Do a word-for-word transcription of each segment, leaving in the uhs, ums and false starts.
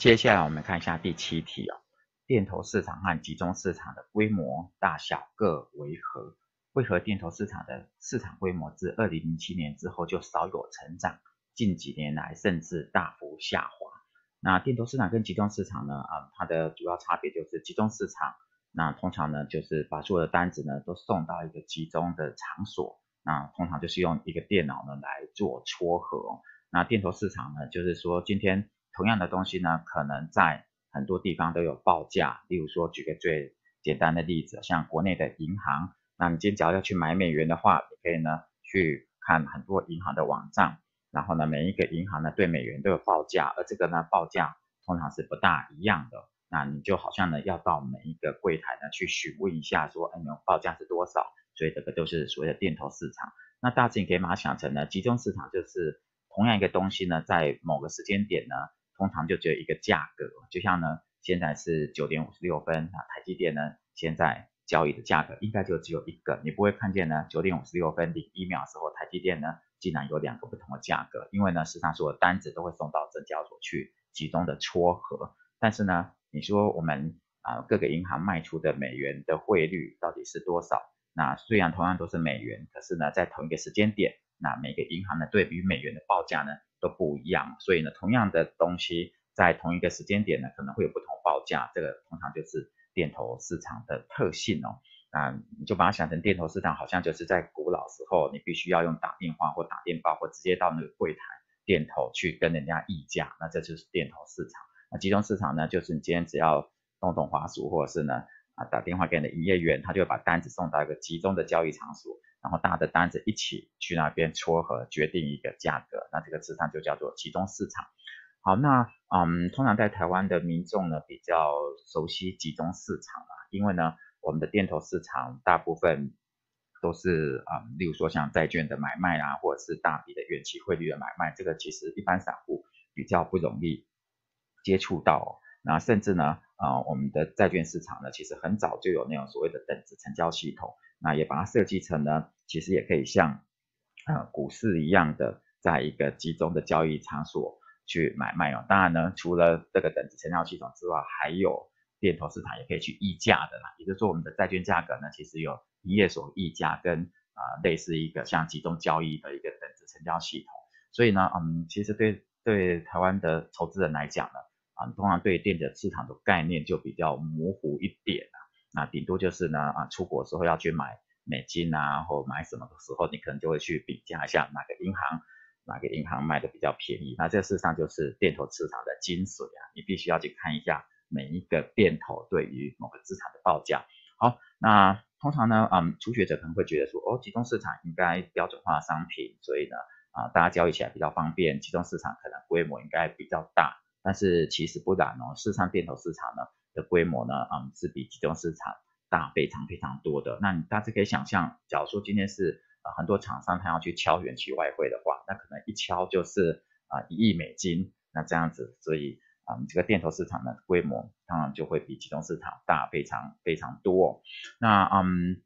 接下来我们看一下第七题啊、哦，定投市场和集中市场的规模大小各为何？为何定投市场的市场规模自二零零七年之后就少有成长，近几年来甚至大幅下滑？那定投市场跟集中市场呢？啊、嗯，它的主要差别就是集中市场，那通常呢就是把所有的单子呢都送到一个集中的场所，那通常就是用一个电脑呢来做撮合、哦。那定投市场呢，就是说今天同样的东西呢，可能在很多地方都有报价，例如说举个最简单的例子，像国内的银行，那你今天只要要去买美元的话，你可以呢去看很多银行的网站。然后呢，每一个银行呢对美元都有报价，而这个呢报价通常是不大一样的。那你就好像呢要到每一个柜台呢去询问一下说，哎，你们报价是多少？所以这个就是所谓的定投市场。那大致你可以把它想成呢，集中市场就是同样一个东西呢，在某个时间点呢，通常就只有一个价格。就像呢现在是九点五十六分，那台积电呢现在交易的价格应该就只有一个，你不会看见呢九点五十六分零一秒的时候台积电呢竟然有两个不同的价格，因为呢，市场所有单子都会送到证交所去集中的撮合。但是呢，你说我们啊、呃、各个银行卖出的美元的汇率到底是多少？那虽然同样都是美元，可是呢，在同一个时间点，那每个银行呢对比美元的报价呢都不一样，所以呢，同样的东西在同一个时间点呢可能会有不同报价，这个通常就是定投市场的特性哦。啊、嗯，你就把它想成电投市场，好像就是在古老时候，你必须要用打电话或打电报，或直接到那个柜台电投去跟人家议价，那这就是电投市场。那集中市场呢，就是你今天只要动动滑鼠，或者是呢啊打电话给你的营业员，他就会把单子送到一个集中的交易场所，然后大的单子一起去那边撮合，决定一个价格。那这个市场就叫做集中市场。好，那嗯，通常在台湾的民众呢比较熟悉集中市场啊，因为呢。我们的定投市场大部分都是啊、嗯，例如说像债券的买卖啊，或者是大笔的远期汇率的买卖，这个其实一般散户比较不容易接触到、哦。那甚至呢，啊、呃，我们的债券市场呢，其实很早就有那种所谓的等值成交系统，那也把它设计成呢，其实也可以像呃股市一样的，在一个集中的交易场所去买卖哦。当然呢，除了这个等值成交系统之外，还有定投市场也可以去议价的啦，也就是说我们的债券价格呢，其实有营业所议价跟啊、呃、类似一个像集中交易的一个等值成交系统，所以呢，嗯，其实对对台湾的投资人来讲呢，啊、嗯，通常对电子市场的概念就比较模糊一点啦，那顶多就是呢啊出国的时候要去买美金啊，或买什么的时候，你可能就会去比价一下哪个银行。哪个银行卖的比较便宜，那这事实上就是定投市场的精髓啊，你必须要去看一下每一个定投对于某个资产的报价。好，那通常呢，嗯，初学者可能会觉得说，哦，集中市场应该标准化商品，所以呢，啊、呃，大家交易起来比较方便，集中市场可能规模应该比较大，但是其实不然哦，事实上定投市场呢的规模呢，嗯，是比集中市场大非常非常多的。那你大致可以想象，假如说今天是呃、很多厂商他要去敲远期外汇的话，那可能一敲就是啊一亿美金，那这样子，所以啊、嗯、这个定投市场的规模当然就会比集中市场大非常非常多、哦。那嗯，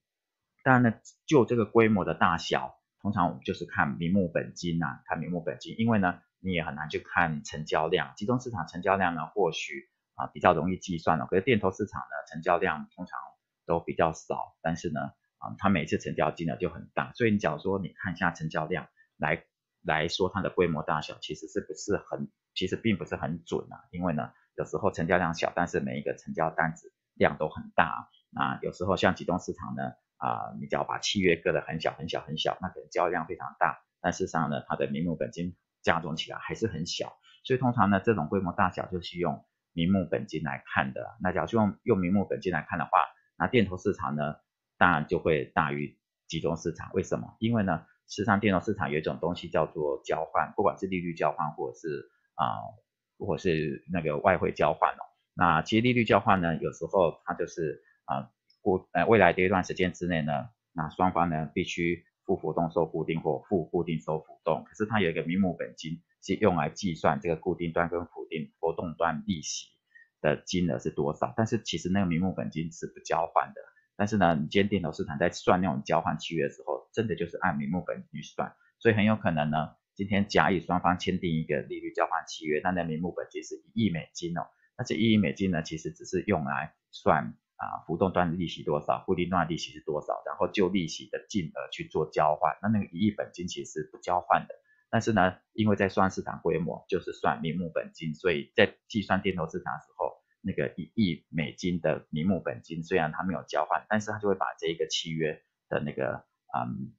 当然呢，就这个规模的大小，通常我们就是看名目本金呐、啊，看名目本金，因为呢你也很难去看成交量，集中市场成交量呢或许啊比较容易计算了、哦，可是定投市场呢成交量通常都比较少，但是呢。嗯、它每一次成交金额就很大，所以你假如说你看一下成交量来来说它的规模大小，其实是不是很，其实并不是很准啊，因为呢有时候成交量小，但是每一个成交单子量都很大啊，有时候像集中市场呢啊、呃，你只要把契约割得很小很小很小，那可能交易量非常大，但事实上呢它的名目本金加总起来还是很小，所以通常呢这种规模大小就是用名目本金来看的，那假如用用名目本金来看的话，那定投市场呢当然就会大于集中市场，为什么？因为呢，事实上定投市场有一种东西叫做交换，不管是利率交换，或者是啊、呃，或者是那个外汇交换哦。那其实利率交换呢，有时候它就是啊，过呃未来的一段时间之内呢，那双方呢必须付浮动收固定或付固定收浮动，可是它有一个名目本金是用来计算这个固定端跟浮定浮动端利息的金额是多少，但是其实那个名目本金是不交换的。但是呢，你今天定投市场在算那种交换契约的时候，真的就是按名目本金去算，所以很有可能呢，今天甲乙双方签订一个利率交换契约，但那名目本金是一亿美金哦。那这一亿美金呢，其实只是用来算啊浮动段利息多少，固定段利息是多少，然后就利息的金额去做交换。那那个一亿本金其实是不交换的。但是呢，因为在算市场规模，就是算名目本金，所以在计算定投市场的时候，那个一亿美金的名目本金虽然它没有交换，但是它就会把这一个契约的那个嗯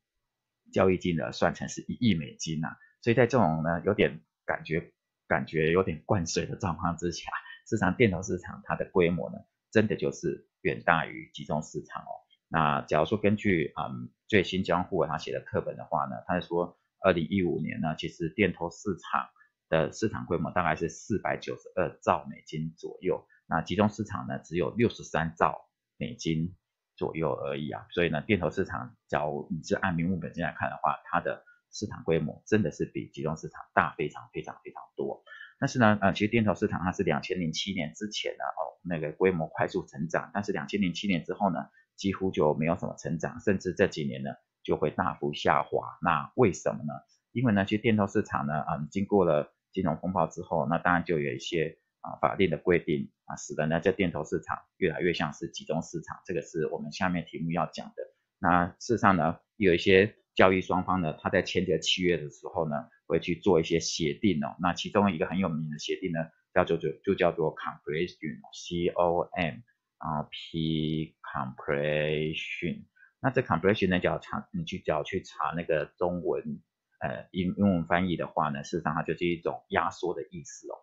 交易金额算成是一亿美金啊。所以在这种呢有点感觉感觉有点灌水的状况之下，市场电投市场它的规模呢，真的就是远大于集中市场哦。那假如说根据嗯最新江户他写的课本的话呢，他是说二零一五年呢，其实电投市场的市场规模大概是四百九十二兆美金左右，那集中市场呢只有六十三兆美金左右而已啊，所以呢，电投市场假如你是按名目本金来看的话，它的市场规模真的是比集中市场大非常非常非常多。但是呢，呃，其实电投市场它是二零零七年之前呢，哦，那个规模快速成长，但是二零零七年之后呢，几乎就没有什么成长，甚至这几年呢，就会大幅下滑。那为什么呢？因为呢，其实电投市场呢，嗯，经过了金融风暴之后，那当然就有一些啊法令的规定啊，使得呢这电投市场越来越像是集中市场，这个是我们下面题目要讲的。那事实上呢，有一些交易双方呢，他在签订契约的时候呢，会去做一些协定哦。那其中一个很有名的协定呢，叫做就就叫做 compression，C O M 啊 P compression。那这 compression 呢，只要查你去只要去查那个中文，呃，英英文翻译的话呢，事实上它就是一种压缩的意思哦。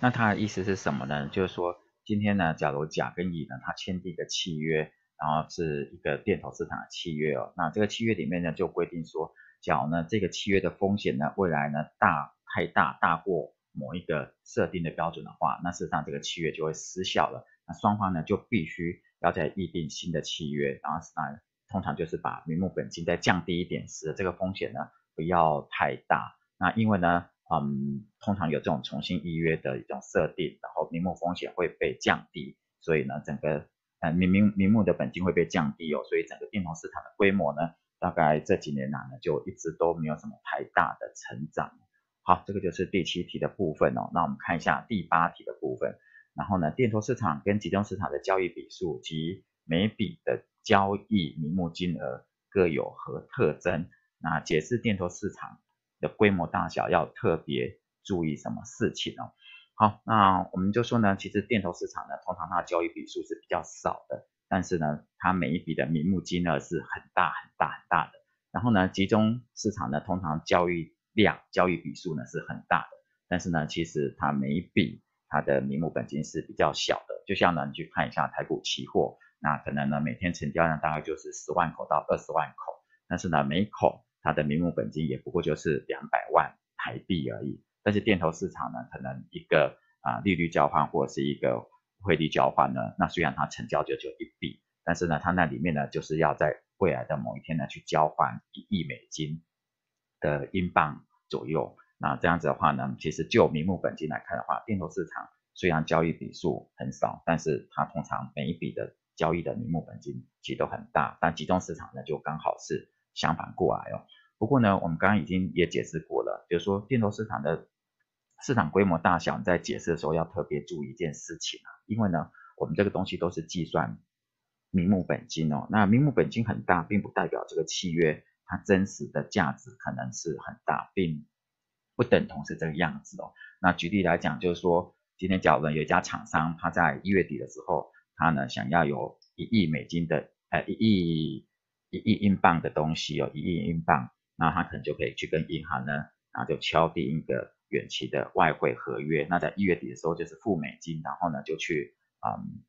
那它的意思是什么呢？就是说今天呢，假如甲跟乙呢，他签订一个契约，然后是一个电投市场的契约哦。那这个契约里面呢，就规定说，假如呢这个契约的风险呢，未来呢大太大大过某一个设定的标准的话，那事实上这个契约就会失效了。那双方呢就必须要再议定新的契约，然后啊，通常就是把名目本金再降低一点，使得这个风险呢不要太大。那因为呢，嗯，通常有这种重新议约的一种设定，然后名目风险会被降低，所以呢，整个呃名名名目的本金会被降低哦，所以整个电投市场的规模呢，大概这几年来呢就一直都没有什么太大的成长。好，这个就是第七题的部分哦。那我们看一下第八题的部分。然后呢，电投市场跟集中市场的交易笔数及每笔的交易名目金额各有何特征？那解释电投市场的规模大小要特别注意什么事情哦？好，那我们就说呢，其实电投市场呢，通常它的交易笔数是比较少的，但是呢，它每一笔的名目金额是很大很大很大的。然后呢，集中市场呢，通常交易量、交易笔数呢是很大的，但是呢，其实它每一笔它的名目本金是比较小的，就像呢，你去看一下台股期货，那可能呢每天成交量大概就是十万口到二十万口，但是呢每口它的名目本金也不过就是两百万台币而已。但是电投市场呢，可能一个啊、呃、利率交换或者是一个汇率交换呢，那虽然它成交就只有一笔，但是呢它那里面呢就是要在未来的某一天呢去交换一亿美金的英镑左右。那这样子的话呢，其实就名目本金来看的话，电投市场虽然交易笔数很少，但是它通常每一笔的交易的名目本金其实都很大，但集中市场呢就刚好是相反过来哦。不过呢，我们刚刚已经也解释过了，比如说电投市场的市场规模大小，在解释的时候要特别注意一件事情啊，因为呢，我们这个东西都是计算名目本金哦，那名目本金很大，并不代表这个契约它真实的价值可能是很大，并不等同是这个样子哦。那举例来讲，就是说，今天假如有一家厂商，他在一月底的时候，他呢想要有一亿美金的，呃，一亿一亿英镑的东西哦，一亿英镑，那他可能就可以去跟银行呢，然后就敲定一个远期的外汇合约。那在一月底的时候就是付美金，然后呢就去，嗯，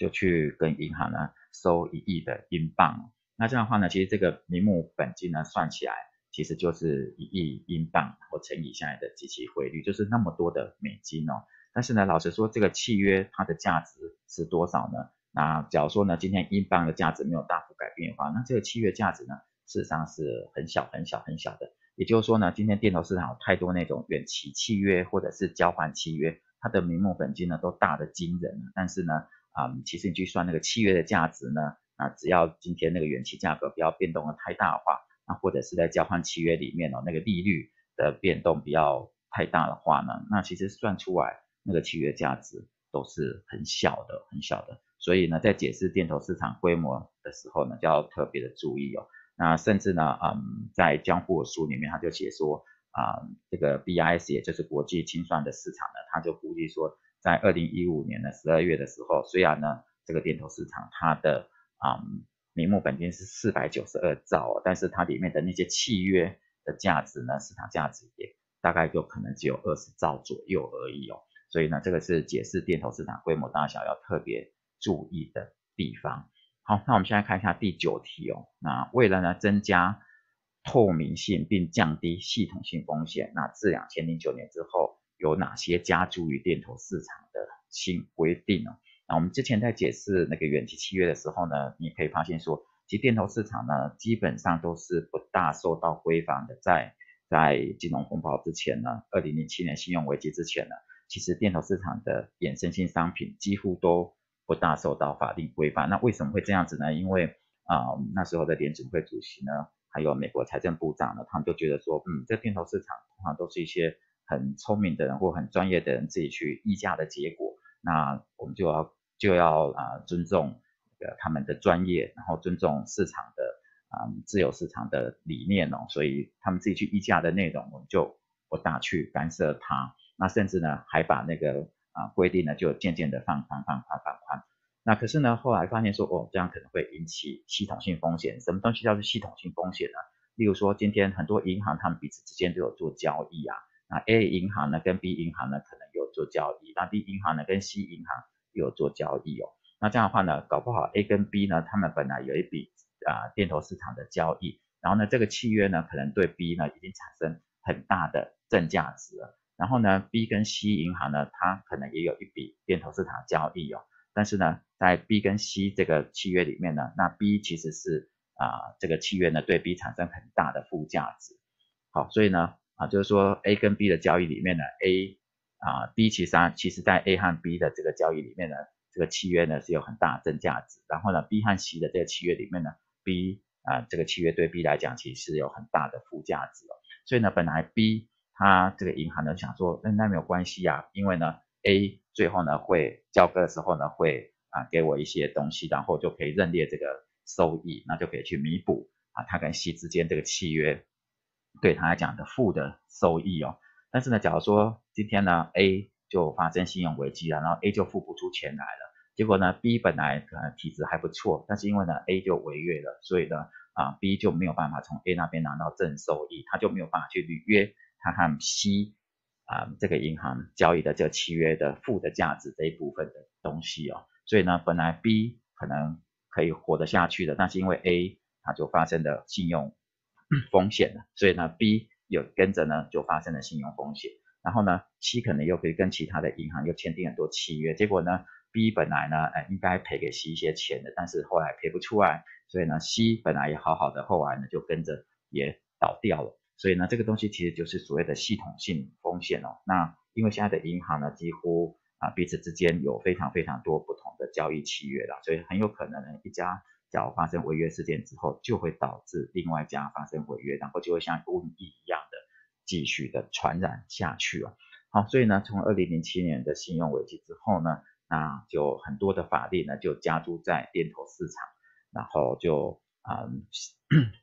就去跟银行呢收一亿的英镑。那这样的话呢，其实这个名目本金呢算起来，其实就是一亿英镑，然后乘以下来的基期汇率，就是那么多的美金哦。但是呢，老实说，这个契约它的价值是多少呢？那假如说呢，今天英镑的价值没有大幅改变的话，那这个契约价值呢，事实上是很小很小很小的。也就是说呢，今天电投市场有太多那种远期契约或者是交换契约，它的名目本金呢都大的惊人，但是呢，嗯，其实你去算那个契约的价值呢，啊，只要今天那个远期价格不要变动的太大的话，那或者是在交换契约里面哦，那个利率的变动比较太大的话呢，那其实算出来那个契约价值都是很小的，很小的。所以呢，在解释电投市场规模的时候呢，就要特别的注意哦。那甚至呢，嗯，在江户的书里面，他就写说啊、嗯，这个 B I S 也就是国际清算的市场呢，他就估计说，在二零一五年的十二月的时候，虽然呢这个电投市场它的啊、嗯、名目本金是四百九十二兆、哦，但是它里面的那些契约的价值呢，市场价值也大概就可能只有二十兆左右而已哦。所以呢，这个是解释电投市场规模大小要特别注意的地方。好，那我们现在看一下第九题哦。那为了呢增加透明性并降低系统性风险，那自二零零九年之后有哪些加诸于电投市场的新规定哦？那我们之前在解释那个远期契约的时候呢，你可以发现说，其实电投市场呢基本上都是不大受到规范的。在在金融风暴之前呢，二零零七年信用危机之前呢，其实电投市场的衍生性商品几乎都不大受到法定规范。那为什么会这样子呢？因为啊、呃，那时候的联准会主席呢，还有美国财政部长呢，他们就觉得说，嗯，这电投市场通常都是一些很聪明的人或很专业的人自己去议价的结果。那我们就要就要啊、呃、尊重、呃、他们的专业，然后尊重市场的啊、呃、自由市场的理念哦。所以他们自己去议价的内容，我们就不大去干涉它。那甚至呢，还把那个啊，规定呢就渐渐的放宽放宽放宽，那可是呢后来发现说，哦，这样可能会引起系统性风险。什么东西叫做系统性风险呢？例如说，今天很多银行他们彼此之间都有做交易啊，那 A 银行呢跟 B 银行呢可能有做交易，那 B 银行呢跟 C 银行有做交易哦。那这样的话呢，搞不好 A 跟 B 呢他们本来有一笔啊、呃、电投市场的交易，然后呢这个契约呢可能对 B 呢已经产生很大的正价值了。然后呢 B 跟 C 银行呢它可能也有一笔电投市场交易哦，但是呢在 B 跟 C 这个契约里面呢，那 B 其实是啊、呃、这个契约呢对 B 产生很大的附加值。好，所以呢啊就是说 A 跟 B 的交易里面呢 A 啊、呃、B 其实其实在 A 和 B 的这个交易里面呢，这个契约呢是有很大的增价值，然后呢 B 和 C 的这个契约里面呢 B 啊、呃、这个契约对 B 来讲其实是有很大的附加值哦。所以呢本来 B他这个银行呢想说，嗯，那没有关系啊，因为呢 A 最后呢会交割的时候呢会啊给我一些东西，然后就可以认列这个收益，那就可以去弥补啊他跟 C 之间这个契约对他来讲的负的收益哦。但是呢，假如说今天呢 A 就发生信用危机了，然后 A 就付不出钱来了，结果呢 B 本来可能体质还不错，但是因为呢 A 就违约了，所以呢啊 B 就没有办法从 A 那边拿到正收益，他就没有办法去履约他和 C 啊、呃、这个银行交易的这个契约的负的价值这一部分的东西哦。所以呢本来 B 可能可以活得下去的，但是因为 A 它就发生了信用风险了，所以呢 B 有跟着呢就发生了信用风险，然后呢 C 可能又可以跟其他的银行又签订很多契约，结果呢 B 本来呢、呃、应该赔给 C 一些钱的，但是后来赔不出来，所以呢 C 本来也好好的，后来呢就跟着也倒掉了。所以呢，这个东西其实就是所谓的系统性风险哦。那因为现在的银行呢，几乎啊彼此之间有非常非常多不同的交易契约啦，所以很有可能呢，一家假如发生违约事件之后，就会导致另外一家发生违约，然后就会像瘟疫一样的继续的传染下去哦。好，所以呢，从二零零七年的信用危机之后呢，那就很多的法律呢就加诸在电投市场，然后就。嗯，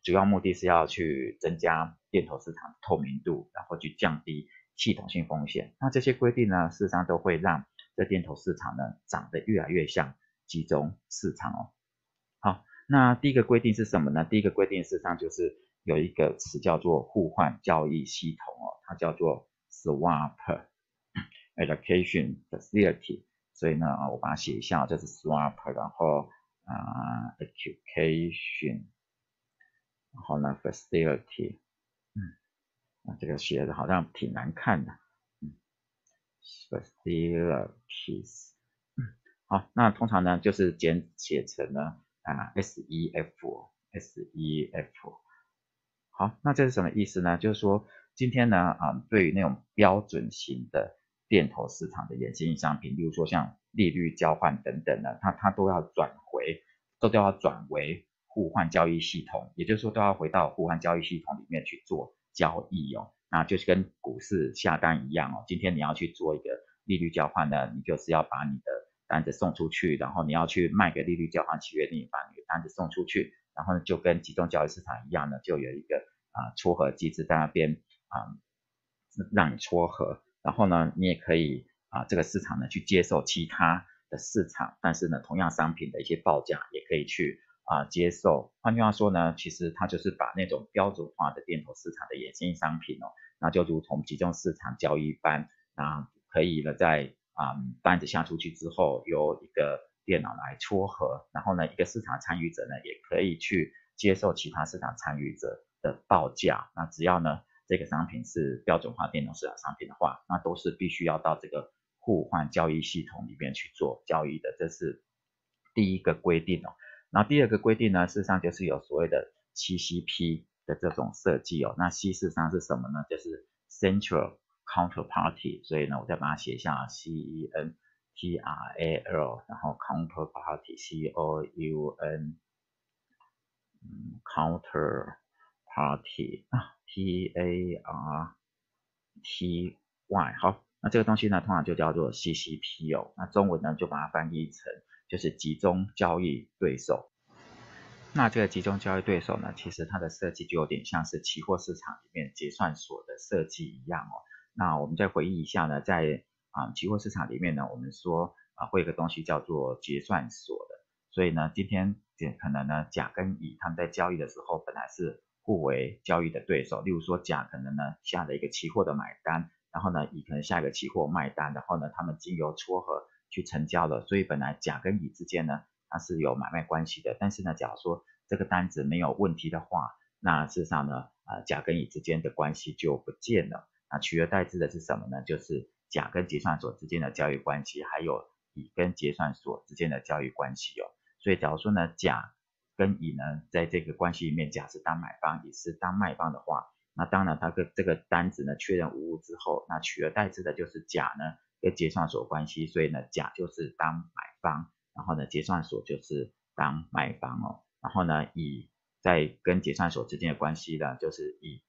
主要目的是要去增加电投市场的透明度，然后去降低系统性风险。那这些规定呢，事实上都会让这电投市场呢长得越来越像集中市场哦。好，那第一个规定是什么呢？第一个规定事实上就是有一个词叫做互换交易系统哦，它叫做 swap allocation facility。所以呢，我把它写一下，这是 swap， 然后。啊、uh, ，education， 然后呢 ，facility， 嗯，那这个写的好像挺难看的，嗯 ，facilities， 嗯，好，那通常呢就是简写成呢啊 S E F，S E F， 好，那这是什么意思呢？就是说今天呢啊，对于那种标准型的电投市场的衍生性商品，例如说像利率交换等等呢，它它都要转回，都都要转为互换交易系统，也就是说都要回到互换交易系统里面去做交易哦。那就是跟股市下单一样哦，今天你要去做一个利率交换呢，你就是要把你的单子送出去，然后你要去卖给利率交换契约，你把你的单子送出去，然后呢就跟集中交易市场一样呢，就有一个啊、呃、撮合机制在那边啊、呃、让你撮合，然后呢你也可以啊、呃、这个市场呢去接受其他的市场，但是呢同样商品的一些报价也可以去啊、呃、接受。换句话说呢，其实它就是把那种标准化的电投市场的衍生商品哦，那就如同集中市场交易一般，那可以呢在啊、嗯、单子下出去之后，由一个电脑来撮合，然后呢一个市场参与者呢也可以去接受其他市场参与者的报价，那只要呢这个商品是标准化电投市场商品的话，那都是必须要到这个互换交易系统里面去做交易的，这是第一个规定哦。然后第二个规定呢，事实上就是有所谓的 C C P 的这种设计哦。那 C 事实上是什么呢？就是 Central Counterparty， 所以呢我再把它写一下 C E N T R A L， 然后 Counterparty C O U N、嗯、Counterparty P A R T Y。 好，那这个东西呢通常就叫做 C C P 哦，那中文呢就把它翻译成就是集中交易对手。那这个集中交易对手呢，其实它的设计就有点像是期货市场里面结算所的设计一样哦。那我们再回忆一下呢，在啊、嗯、期货市场里面呢，我们说啊会有一个东西叫做结算所的，所以呢今天可能呢甲跟乙他们在交易的时候本来是互为交易的对手，例如说甲可能呢下了一个期货的买单，然后呢乙可能下一个期货卖单，然后呢他们经由撮合去成交了，所以本来甲跟乙之间呢它是有买卖关系的，但是呢，假如说这个单子没有问题的话，那事实上呢，呃，甲跟乙之间的关系就不见了。那取而代之的是什么呢？就是甲跟结算所之间的交易关系，还有乙跟结算所之间的交易关系哦。所以，假如说呢，甲跟乙呢，在这个关系里面，甲是当买方，乙是当卖方的话，那当然，它跟这个单子呢确认无误之后，那取而代之的就是甲呢跟结算所关系，所以呢，甲就是当买方。然后呢，结算所就是当卖方哦。然后呢，乙在跟结算所之间的关系呢，就是乙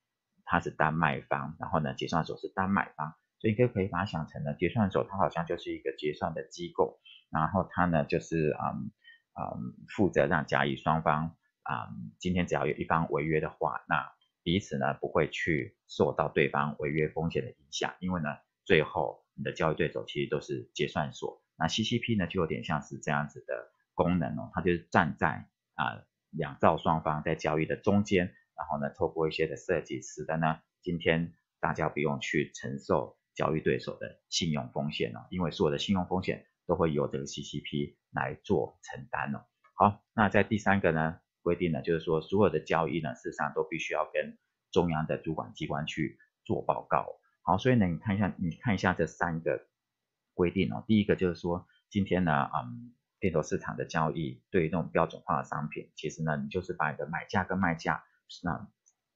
他是当卖方，然后呢，结算所是当买方。所以你可以把它想成呢，结算所它好像就是一个结算的机构，然后它呢就是嗯嗯负责让甲乙双方啊、嗯，今天只要有一方违约的话，那彼此呢不会去受到对方违约风险的影响，因为呢最后你的交易对手其实都是结算所。那 C C P 呢就有点像是这样子的功能哦，它就是站在啊、呃、两造双方在交易的中间，然后呢透过一些的设计，使得呢今天大家不用去承受交易对手的信用风险哦，因为所有的信用风险都会由这个 C C P 来做承担哦。好，那在第三个呢规定呢，就是说所有的交易呢事实上都必须要跟中央的主管机关去做报告哦。好，所以呢你看一下你看一下这三个规定哦，第一个就是说，今天呢，嗯，电投市场的交易对于这种标准化的商品，其实呢，你就是把你的买价跟卖价，那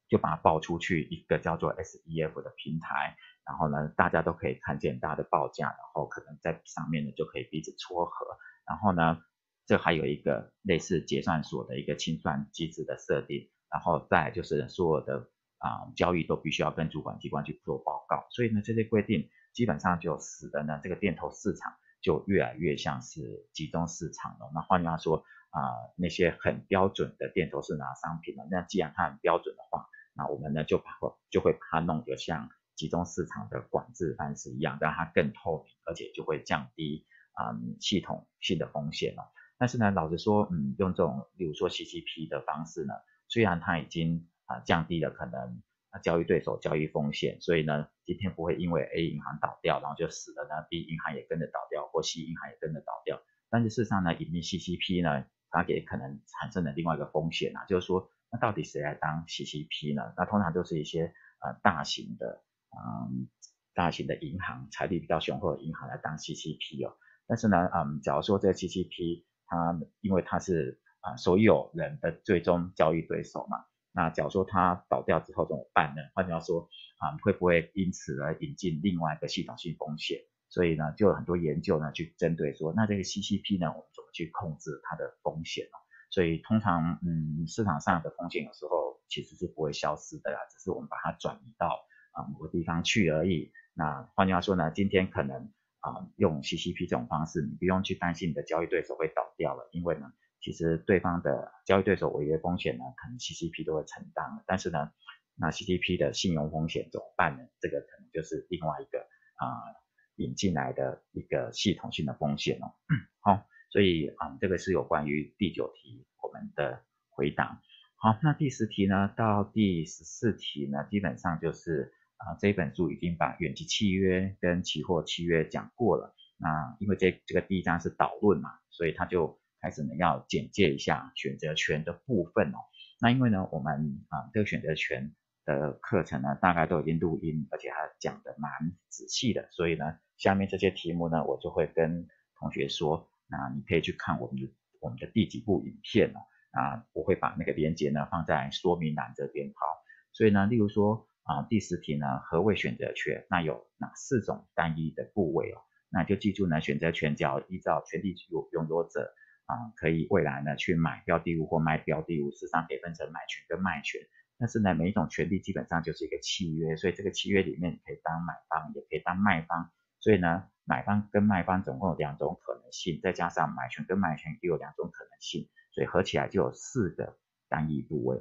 就把它报出去一个叫做 S E F 的平台，然后呢，大家都可以看见大家的报价，然后可能在上面呢就可以彼此撮合，然后呢，这还有一个类似结算所的一个清算机制的设定，然后再来就是所有的啊、嗯、交易都必须要跟主管机关去做报告，所以呢，这些规定。基本上就使得呢这个电投市场就越来越像是集中市场了。那换句话说啊、呃，那些很标准的电投市场商品呢，那既然它很标准的话，那我们呢就把就会把它弄得像集中市场的管制方式一样，让它更透明，而且就会降低啊、嗯、系统性的风险了。但是呢，老实说，嗯，用这种比如说 C C P 的方式呢，虽然它已经啊、呃、降低了可能。交易对手交易风险，所以呢今天不会因为 A 银行倒掉，然后就使得呢 B 银行也跟着倒掉，或 C 银行也跟着倒掉，但是事实上呢引进 C C P 呢它也可能产生了另外一个风险啊，就是说那到底谁来当 C C P 呢？那通常就是一些呃大型的嗯大型的银行，财力比较雄厚的银行来当 C C P 哦。但是呢嗯假如说这个 C C P 它因为它是啊、呃、所有人的最终交易对手嘛，那假如说它倒掉之后怎么办呢？换句话说啊、嗯，会不会因此而引进另外一个系统性风险？所以呢，就有很多研究呢去针对说，那这个 C C P 呢，我们怎么去控制它的风险呢、哦？所以通常嗯市场上的风险有时候其实是不会消失的啦，只是我们把它转移到啊、呃、某个地方去而已。那换句话说呢，今天可能啊、呃、用 C C P 这种方式，你不用去担心你的交易对手会倒掉了，因为呢其实对方的交易对手违约风险呢，可能 C C P 都会承担，但是呢那 C C P 的信用风险怎么办呢？这个可能就是另外一个啊、呃、引进来的一个系统性的风险哦。好、嗯哦，所以啊、嗯、这个是有关于第九题我们的回答。好，那第十题呢到第十四题呢，基本上就是啊、呃、这本书已经把远期契约跟期货契约讲过了。那因为这这个第一章是导论嘛，所以它就开始呢要简介一下选择权的部分哦。那因为呢我们啊、呃、这个选择权的课程呢大概都已经录音，而且它讲的蛮仔细的，所以呢下面这些题目呢我就会跟同学说，那你可以去看我们的我们的第几部影片哦，啊我会把那个连结呢放在说明栏这边。好，所以呢例如说啊、呃、第十题呢何谓选择权，那有哪四种单一的部位哦，那就记住呢选择权只要依照权利拥有者啊、呃、可以未来呢去买标的物或卖标的物，事实上可以分成买权跟卖权，但是呢每一种权利基本上就是一个契约，所以这个契约里面你可以当买方也可以当卖方，所以呢买方跟卖方总共有两种可能性，再加上买权跟卖权也有两种可能性，所以合起来就有四个单一部位。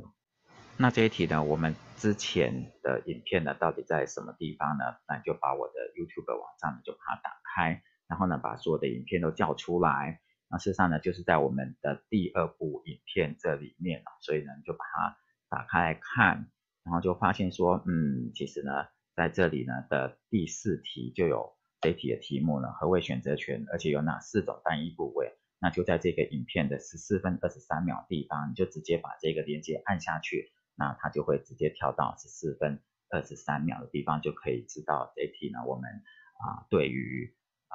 那这一题呢我们之前的影片呢到底在什么地方呢？那你就把我的 YouTube 网站呢就把它打开，然后呢把所有的影片都叫出来，那事实上呢就是在我们的第二部影片这里面，所以呢你就把它打开来看，然后就发现说，嗯，其实呢，在这里呢的第四题就有这题的题目呢，何谓选择权，而且有哪四种单一部位？那就在这个影片的十四分二十三秒地方，你就直接把这个连接按下去，那它就会直接跳到十四分二十三秒的地方，就可以知道这题呢，我们啊、呃、对于啊、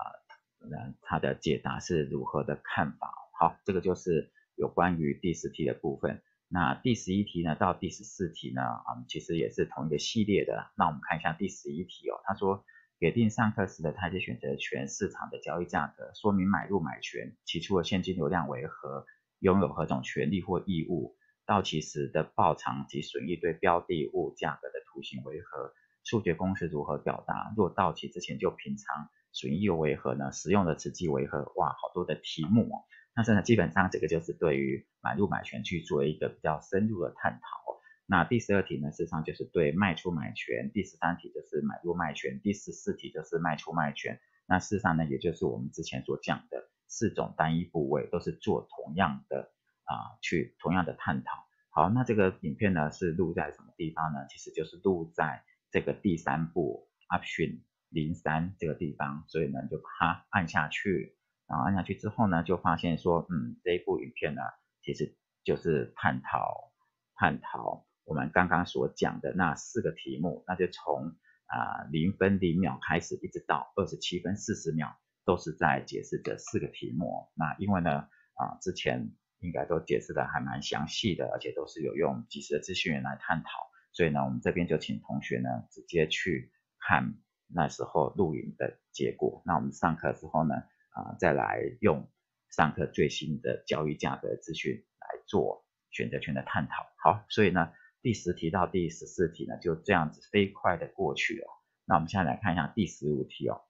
呃、它的解答是如何的看法。好，这个就是有关于第十题的部分。那第十一题呢到第十四题呢、嗯、其实也是同一个系列的，那我们看一下第十一题哦，他说给定上课时的台阶选择权市场的交易价格，说明买入买权起初的现金流量为何，拥有何种权利或义务，到期时的报偿及损益对标的物价格的图形为何，数学公式如何表达，若到期之前就平仓损益又为何呢，使用的时机为何。哇，好多的题目哦，但是呢基本上这个就是对于买入买权去做一个比较深入的探讨。那第十二题呢事实上就是对卖出买权，第十三题就是买入卖权，第十四题就是卖出卖权，那事实上呢也就是我们之前所讲的四种单一部位都是做同样的啊、呃、去同样的探讨。好，那这个影片呢是录在什么地方呢？其实就是录在这个第三部 Option 零三这个地方，所以呢就把它按下去，然后按下去之后呢就发现说，嗯，这一部影片呢其实就是探讨探讨我们刚刚所讲的那四个题目，那就从啊、呃、零分零秒开始一直到二十七分四十秒都是在解释这四个题目。那因为呢啊、呃、之前应该都解释的还蛮详细的，而且都是有用即时的资讯源来探讨，所以呢我们这边就请同学呢直接去看那时候录影的结果，那我们上课之后呢啊、呃、再来用上课最新的交易价格资讯来做选择权的探讨。好，所以呢第十题到第十四题呢就这样子飞快的过去了、哦。那我们现在来看一下第十五题哦，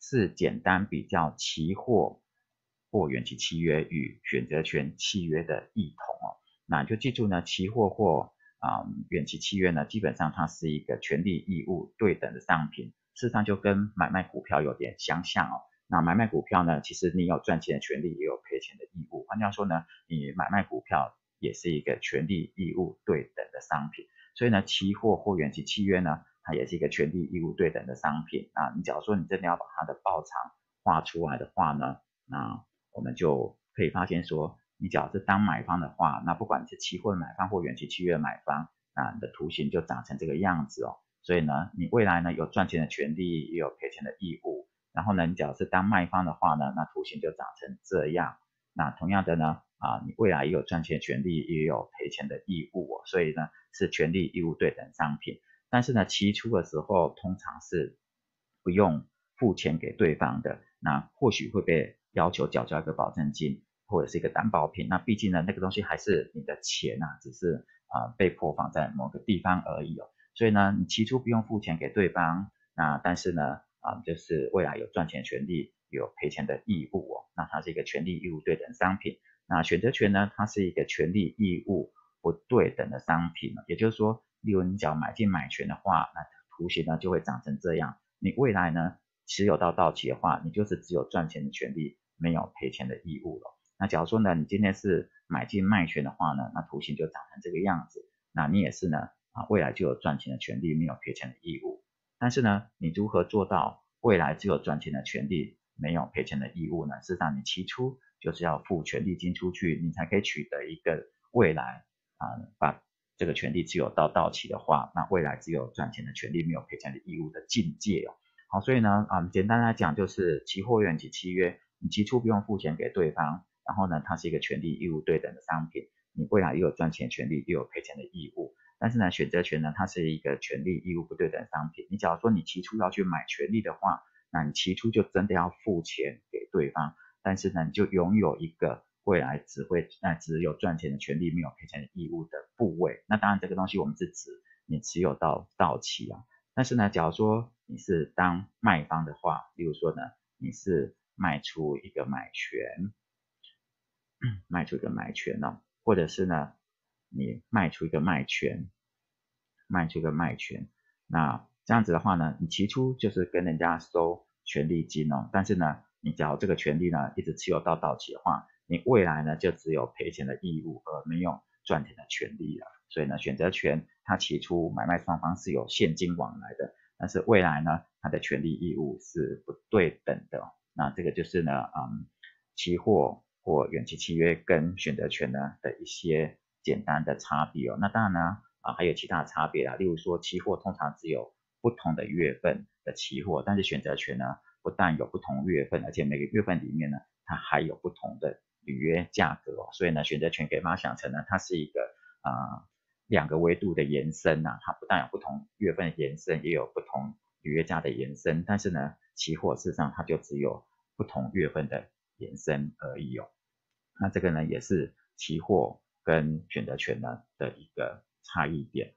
是简单比较期货或远期契约与选择权契约的异同哦。那你就记住呢，期货或啊、呃、远期契约呢，基本上它是一个权利义务对等的商品，事实上就跟买卖股票有点相像哦。那买卖股票呢，其实你有赚钱的权利，也有赔钱的义务。换句话说呢，你买卖股票也是一个权利义务对等的商品。所以呢，期货或远期契约呢，它也是一个权利义务对等的商品。那你假如说你真的要把它的报偿画出来的话呢，那我们就可以发现说，你假如是当买方的话，那不管你是期货的买方或远期契约的买方，那你的图形就长成这个样子哦。所以呢，你未来呢有赚钱的权利，也有赔钱的义务。然后呢，你假如是当卖方的话呢，那图形就长成这样。那同样的呢，啊，你未来也有赚钱的权利，也有赔钱的义务哦。所以呢，是权利义务对等商品。但是呢，期初的时候通常是不用付钱给对方的，那或许会被要求缴交一个保证金。或者是一个担保品，那毕竟呢那个东西还是你的钱啊，只是啊、呃、被迫放在某个地方而已哦。所以呢，你起初不用付钱给对方，那但是呢啊、呃、就是未来有赚钱权利，有赔钱的义务哦。那它是一个权利义务对等商品。那选择权呢，它是一个权利义务不对等的商品，也就是说，例如你只要买进买权的话，那图形呢就会长成这样。你未来呢持有到到期的话，你就是只有赚钱的权利，没有赔钱的义务了。那假如说呢，你今天是买进卖权的话呢，那图形就长成这个样子。那你也是呢，啊，未来就有赚钱的权利，没有赔钱的义务。但是呢，你如何做到未来只有赚钱的权利，没有赔钱的义务呢？事实上，你起初就是要付权利金出去，你才可以取得一个未来啊、呃，把这个权利持有到到期的话，那未来只有赚钱的权利，没有赔钱的义务的境界哦。好，所以呢，啊、嗯，简单来讲就是期货远期契约，你起初不用付钱给对方。然后呢，它是一个权利义务对等的商品，你未来又有赚钱权利，又有赔钱的义务。但是呢，选择权呢，它是一个权利义务不对等的商品。你假如说你起初要去买权利的话，那你起初就真的要付钱给对方，但是呢，你就拥有一个未来只会那、呃、只有赚钱的权利，没有赔钱的义务的部位。那当然，这个东西我们是指你持有到到期啊。但是呢，假如说你是当卖方的话，例如说呢，你是卖出一个买权。卖出一个买权哦，或者是呢，你卖出一个卖权，卖出一个卖权，那这样子的话呢，你起初就是跟人家收权利金哦，但是呢，你只要这个权利呢一直持有到到期的话，你未来呢就只有赔钱的义务，而没有赚钱的权利了。所以呢，选择权它起初买卖双方是有现金往来的，但是未来呢，它的权利义务是不对等的。那这个就是呢，嗯，期货。或远期契约跟选择权呢的一些简单的差别哦，那当然呢啊还有其他的差别啦，例如说期货通常只有不同的月份的期货，但是选择权呢不但有不同月份，而且每个月份里面呢它还有不同的履约价格哦，所以呢选择权可以把它想成呢它是一个啊、呃、两个维度的延伸呐、啊，它不但有不同月份的延伸，也有不同履约价的延伸，但是呢期货事实上它就只有不同月份的延伸而已哦。那这个呢，也是期货跟选择权呢的一个差异点。